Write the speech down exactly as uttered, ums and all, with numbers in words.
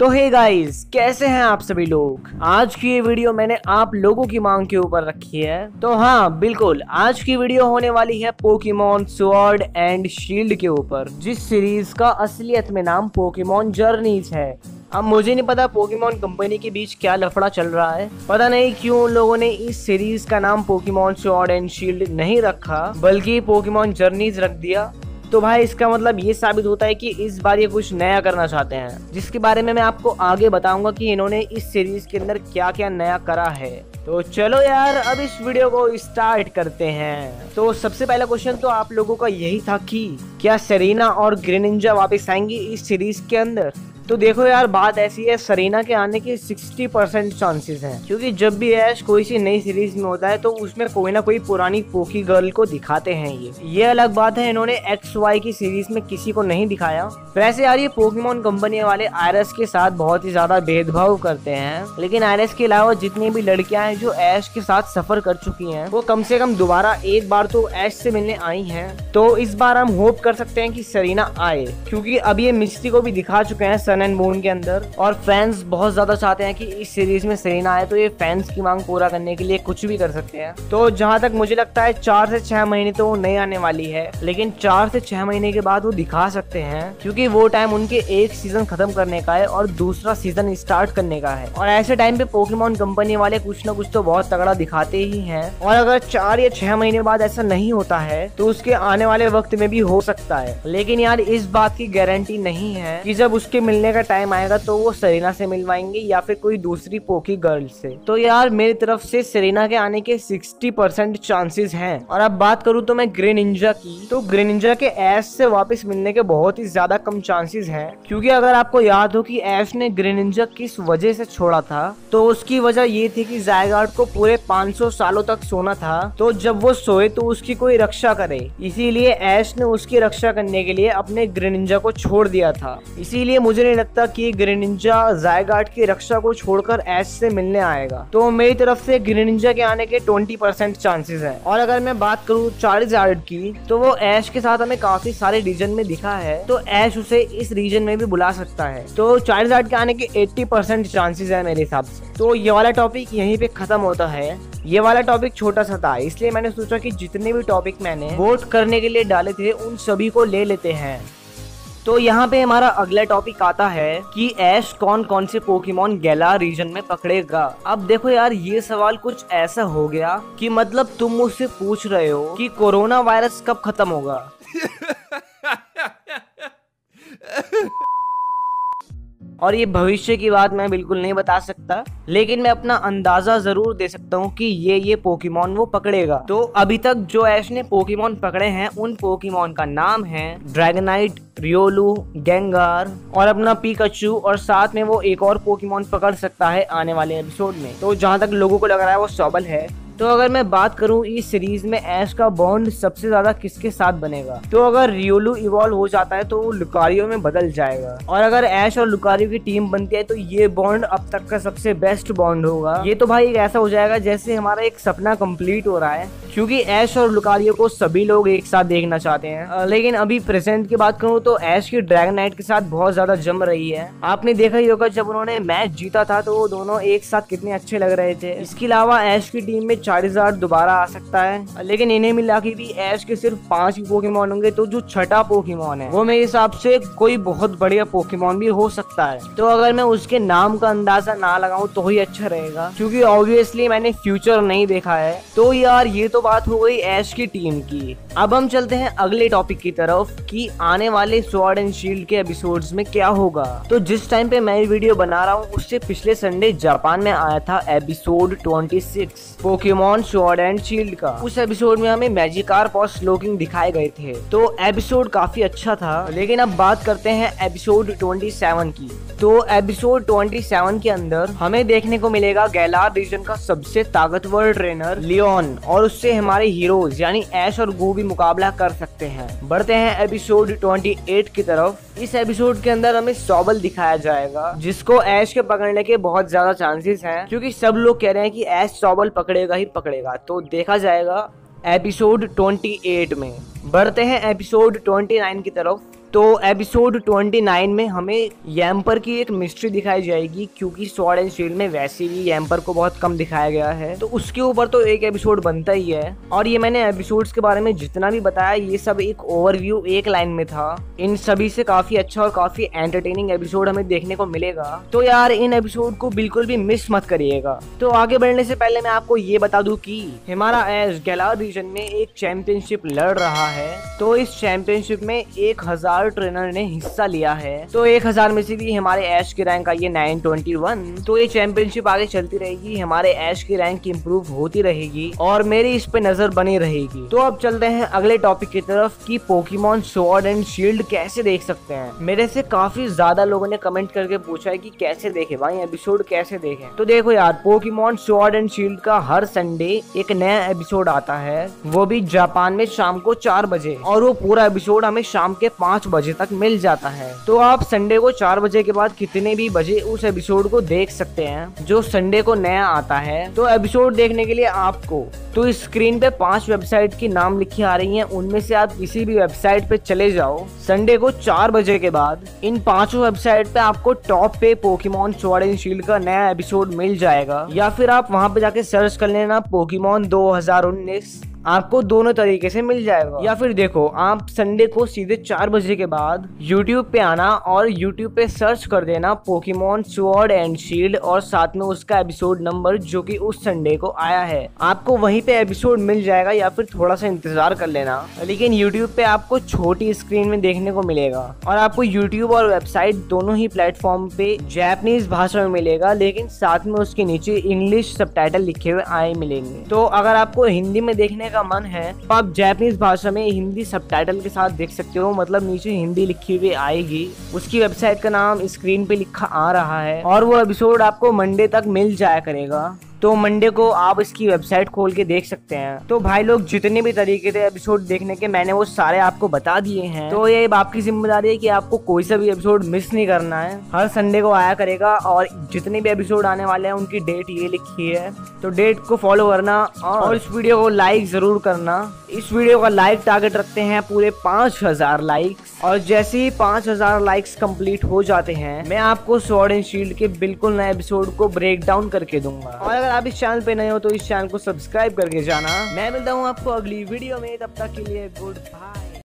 तो hey guys, कैसे हैं आप सभी लोग। आज की ये वीडियो मैंने आप लोगों की मांग के ऊपर रखी है। तो हाँ बिल्कुल, आज की वीडियो होने वाली है पोकेमॉन स्वॉर्ड एंड शील्ड के ऊपर, जिस सीरीज का असलियत में नाम पोकेमॉन जर्नीज है। अब मुझे नहीं पता पोकेमॉन कंपनी के बीच क्या लफड़ा चल रहा है, पता नहीं क्यों उन लोगों ने इस सीरीज का नाम पोकेमॉन स्वॉर्ड एंड शील्ड नहीं रखा बल्कि पोकेमॉन जर्नीज रख दिया। तो भाई इसका मतलब ये साबित होता है कि इस बार ये कुछ नया करना चाहते हैं, जिसके बारे में मैं आपको आगे बताऊंगा कि इन्होंने इस सीरीज के अंदर क्या क्या नया करा है। तो चलो यार, अब इस वीडियो को स्टार्ट करते हैं। तो सबसे पहला क्वेश्चन तो आप लोगों का यही था कि क्या सेरेना और ग्रेनिंजा वापस आएंगी इस सीरीज के अंदर। तो देखो यार, बात ऐसी है, सेरेना के आने के साठ परसेंट चांसेस हैं, क्योंकि जब भी ऐश कोई सी नई सीरीज में होता है तो उसमें कोई ना कोई पुरानी पोकी गर्ल को दिखाते हैं। ये ये अलग बात है, इन्होंने एक्स वाई की सीरीज में किसी को नहीं दिखाया। वैसे यार ये पोकेमॉन कंपनी वाले आयरस के साथ बहुत ही ज्यादा भेदभाव करते हैं, लेकिन आयरस के अलावा जितनी भी लड़कियां हैं जो ऐश के साथ सफर कर चुकी हैं, वो कम से कम दोबारा एक बार तो ऐश से मिलने आई हैं। तो इस बार हम होप कर सकते हैं कि सेरेना आए, क्योंकि अब ये मिस्टी को भी दिखा चुके हैं मून के अंदर, और फैंस बहुत ज्यादा चाहते हैं कि इस सीरीज में सेरेना आए। तो ये फैंस की मांग पूरा करने के लिए कुछ भी कर सकते हैं। तो जहां तक मुझे लगता है चार से छह महीने तो नहीं आने वाली है, लेकिन चार से छह महीने के बाद वो दिखा सकते हैं, क्योंकि वो टाइम उनके एक सीजन खत्म करने का है और दूसरा सीजन स्टार्ट करने का है, और ऐसे टाइम पे पोकेमॉन कंपनी वाले कुछ न कुछ तो बहुत तगड़ा दिखाते ही है। और अगर चार या छह महीने बाद ऐसा नहीं होता है तो उसके आने वाले वक्त में भी हो सकता है, लेकिन यार इस बात की गारंटी नहीं है कि जब उसके मिलने का टाइम आएगा तो वो सेरेना से मिलवाएंगे या फिर कोई दूसरी पोकी गर्ल से। तो यार मेरी तरफ से सेरेना के आने के साठ परसेंट चांसेस हैं। और अब बात करूं तो मैं ग्रेनिंजा की, तो ग्रेनिंजा के ऐश से वापस मिलने के बहुत ही ज्यादा कम चांसेस हैं, क्योंकि अगर आपको याद हो कि ऐश ने ग्रेनिंजा किस वजह से छोड़ा था, तो उसकी वजह ये थी कि ज़ायगार्ड को पूरे पाँच सौ सालों तक सोना था, तो जब वो सोए तो उसकी कोई रक्षा करे, इसीलिए ऐश ने उसकी रक्षा करने के लिए अपने ग्रेनिंजा को छोड़ दिया था। इसीलिए मुझे लगता कि ग्रेनिंजा ज़ायगार्ड की रक्षा को छोड़कर ऐश से मिलने आएगा। तो मेरी तरफ से ग्रेनिंजा के आने के बीस परसेंट चांसेस हैं। और अगर मैं बात करूं चार्लिज़ार्ड की, तो वो ऐश के साथ हमें काफी सारे रीजन में दिखा है, तो ऐश उसे इस रीजन में भी बुला सकता है। तो चार्लिज़ार्ड के आने के अस्सी परसेंट चांसेस है मेरे हिसाब से। तो ये वाला टॉपिक यहीं पे खत्म होता है। ये वाला टॉपिक छोटा सा था, इसलिए मैंने सोचा कि जितने भी टॉपिक मैंने वोट करने के लिए डाले थे उन सभी को ले लेते हैं। तो यहाँ पे हमारा अगला टॉपिक आता है कि ऐश कौन कौन से पोकेमॉन गैलार रीजन में पकड़ेगा। अब देखो यार, ये सवाल कुछ ऐसा हो गया कि मतलब तुम मुझसे पूछ रहे हो कि कोरोना वायरस कब खत्म होगा। और ये भविष्य की बात मैं बिल्कुल नहीं बता सकता, लेकिन मैं अपना अंदाजा जरूर दे सकता हूँ कि ये ये पोकेमॉन वो पकड़ेगा। तो अभी तक जो ऐश ने पोकेमॉन पकड़े हैं उन पोकेमॉन का नाम है ड्रैगनाइट, रियोलू, गेंगार और अपना पीकाचू, और साथ में वो एक और पोकेमॉन पकड़ सकता है आने वाले एपिसोड में। तो जहाँ तक लोगों को लग रहा है वो सॉबल है। तो अगर मैं बात करूं इस सीरीज में ऐश का बॉन्ड सबसे ज्यादा किसके साथ बनेगा, तो अगर रियोलू इवॉल्व हो जाता है तो वो लुकारियो में बदल जाएगा, और अगर ऐश और लुकारियो की टीम बनती है तो ये बॉन्ड अब तक का सबसे बेस्ट बॉन्ड होगा। ये तो भाई एक ऐसा हो जाएगा जैसे हमारा एक सपना कंप्लीट हो रहा है, क्योंकि ऐश और लुकारियो को सभी लोग एक साथ देखना चाहते हैं। लेकिन अभी प्रेजेंट की बात करूँ तो ऐश की ड्रैगनाइट के साथ बहुत ज्यादा जम रही है। आपने देखा ही होगा जब उन्होंने मैच जीता था तो वो दोनों एक साथ कितने अच्छे लग रहे थे। इसके अलावा ऐश की टीम में चार्लिज़ार्ड दोबारा आ सकता है, लेकिन इन्हें मिला के भी ऐश के सिर्फ पांच ही पोकेमॉन होंगे, तो जो छठा पोकेमॉन है वो मेरे हिसाब से कोई बहुत बढ़िया पोकेमॉन भी हो सकता है। तो अगर मैं उसके नाम का अंदाजा ना लगाऊं तो ही अच्छा रहेगा, क्योंकि ऑब्वियसली मैंने फ्यूचर नहीं देखा है। तो यार ये तो बात हो गई ऐश की टीम की। अब हम चलते हैं अगले टॉपिक की तरफ कि आने वाले स्वॉर्ड एंड शील्ड के एपिसोड्स में क्या होगा। तो जिस टाइम पे मैं वीडियो बना रहा हूँ उससे पिछले संडे जापान में आया था एपिसोड छब्बीस पोकेमॉन स्वॉर्ड एंड शील्ड का। उस एपिसोड में हमें मैजिकार्प और स्लोकिंग दिखाए गए थे, तो एपिसोड काफी अच्छा था। लेकिन अब बात करते हैं एपिसोड सत्ताईस की। तो एपिसोड सत्ताईस के अंदर हमें देखने को मिलेगा गैलार रीजन का सबसे ताकतवर ट्रेनर लियोन, और उससे हमारे हीरोज यानी ऐश और गो भी मुकाबला कर सकते हैं। बढ़ते हैं एपिसोड अट्ठाईस की तरफ। इस एपिसोड के अंदर हमें सॉबल दिखाया जाएगा, जिसको ऐश के पकड़ने के बहुत ज्यादा चांसेस हैं, क्योंकि सब लोग कह रहे हैं कि ऐश सॉबल पकड़ेगा ही पकड़ेगा। तो देखा जाएगा एपिसोड अट्ठाईस में। बढ़ते हैं एपिसोड उनतीस की तरफ। तो एपिसोड उनतीस में हमें यैम्पर की एक मिस्ट्री दिखाई जाएगी, क्योंकि स्वॉर्ड एंड शील्ड में वैसे भी यैम्पर को बहुत कम दिखाया गया है, तो उसके ऊपर तो एक एपिसोड बनता ही है। और ये मैंने एपिसोड्स के बारे में जितना भी बताया ये सब एक ओवरव्यू एक लाइन में था। इन सभी से काफी अच्छा और काफी एंटरटेनिंग एपिसोड हमें देखने को मिलेगा, तो यार इन एपिसोड को बिल्कुल भी मिस मत करिएगा। तो आगे बढ़ने से पहले मैं आपको ये बता दूं कि हमारा एस गैलार रीजन में एक चैंपियनशिप लड़ रहा है, तो इस चैंपियनशिप में एक हजार ट्रेनर ने हिस्सा लिया है। तो एक हजार में से भी हमारे ऐश की रैंक आई है नाइन ट्वेंटी वन। तो ये चैंपियनशिप आगे चलती रहेगी, हमारे ऐश की रैंक इम्प्रूव होती रहेगी और मेरी इस पे नजर बनी रहेगी। तो अब चलते हैं अगले टॉपिक की तरफ कि पोकेमॉन स्वॉर्ड एंड शील्ड कैसे देख सकते हैं। मेरे से काफी ज्यादा लोगों ने कमेंट करके पूछा है कि कैसे देखें भाई एपिसोड, कैसे देखें। तो देखो यार, पोकेमॉन स्वॉर्ड एंड शील्ड का हर संडे एक नया एपिसोड आता है, वो भी जापान में शाम को चार बजे, और वो पूरा एपिसोड हमें शाम के पाँच बजे तक मिल जाता है। तो आप संडे को चार बजे के बाद कितने भी बजे उस एपिसोड को देख सकते हैं जो संडे को नया आता है। तो एपिसोड देखने के लिए आपको तो स्क्रीन पे पांच वेबसाइट की नाम लिखी आ रही हैं, उनमें से आप किसी भी वेबसाइट पे चले जाओ संडे को चार बजे के बाद। इन पांचों वेबसाइट पे आपको टॉप पे पोकेमॉन स्वॉर्ड एंड शील्ड का नया एपिसोड मिल जाएगा, या फिर आप वहां पे जाके सर्च कर लेना पोकेमॉन दो हजार उन्नीस, आपको दोनों तरीके से मिल जाएगा। या फिर देखो, आप संडे को सीधे चार बजे के बाद यूट्यूब पे आना और यूट्यूब पे सर्च कर देना पोकेमॉन स्वॉर्ड एंड शील्ड और साथ में उसका एपिसोड नंबर जो कि उस संडे को आया है, आपको वहीं पे एपिसोड मिल जाएगा। या फिर थोड़ा सा इंतजार कर लेना, लेकिन यूट्यूब पे आपको छोटी स्क्रीन में देखने को मिलेगा, और आपको यूट्यूब और वेबसाइट दोनों ही प्लेटफॉर्म पे जापानीज भाषा में मिलेगा, लेकिन साथ में उसके नीचे इंग्लिश सबटाइटल लिखे हुए आए मिलेंगे। तो अगर आपको हिंदी में देखने का मन है तो आप जापानीज भाषा में हिंदी सबटाइटल के साथ देख सकते हो, मतलब नीचे हिंदी लिखी हुई आएगी। उसकी वेबसाइट का नाम स्क्रीन पे लिखा आ रहा है, और वो एपिसोड आपको मंडे तक मिल जाया करेगा। तो मंडे को आप इसकी वेबसाइट खोल के देख सकते हैं। तो भाई लोग, जितने भी तरीके थे एपिसोड देखने के मैंने वो सारे आपको बता दिए हैं, तो ये आपकी जिम्मेदारी है कि आपको कोई सा भी एपिसोड मिस नहीं करना है। हर संडे को आया करेगा, और जितने भी एपिसोड आने वाले हैं उनकी डेट ये लिखी है, तो डेट को फॉलो करना और इस वीडियो को लाइक जरूर करना। इस वीडियो का लाइक टारगेट रखते हैं पूरे पाँच हजार लाइक्स, और जैसे ही पाँच हजार लाइक्स कम्प्लीट हो जाते हैं मैं आपको स्वॉर्ड एंड शील्ड के बिल्कुल नए एपिसोड को ब्रेक डाउन करके दूंगा। और अगर आप इस चैनल पे नए हो तो इस चैनल को सब्सक्राइब करके जाना। मैं मिलता हूँ आपको अगली वीडियो में, तब तक के लिए गुड बाय।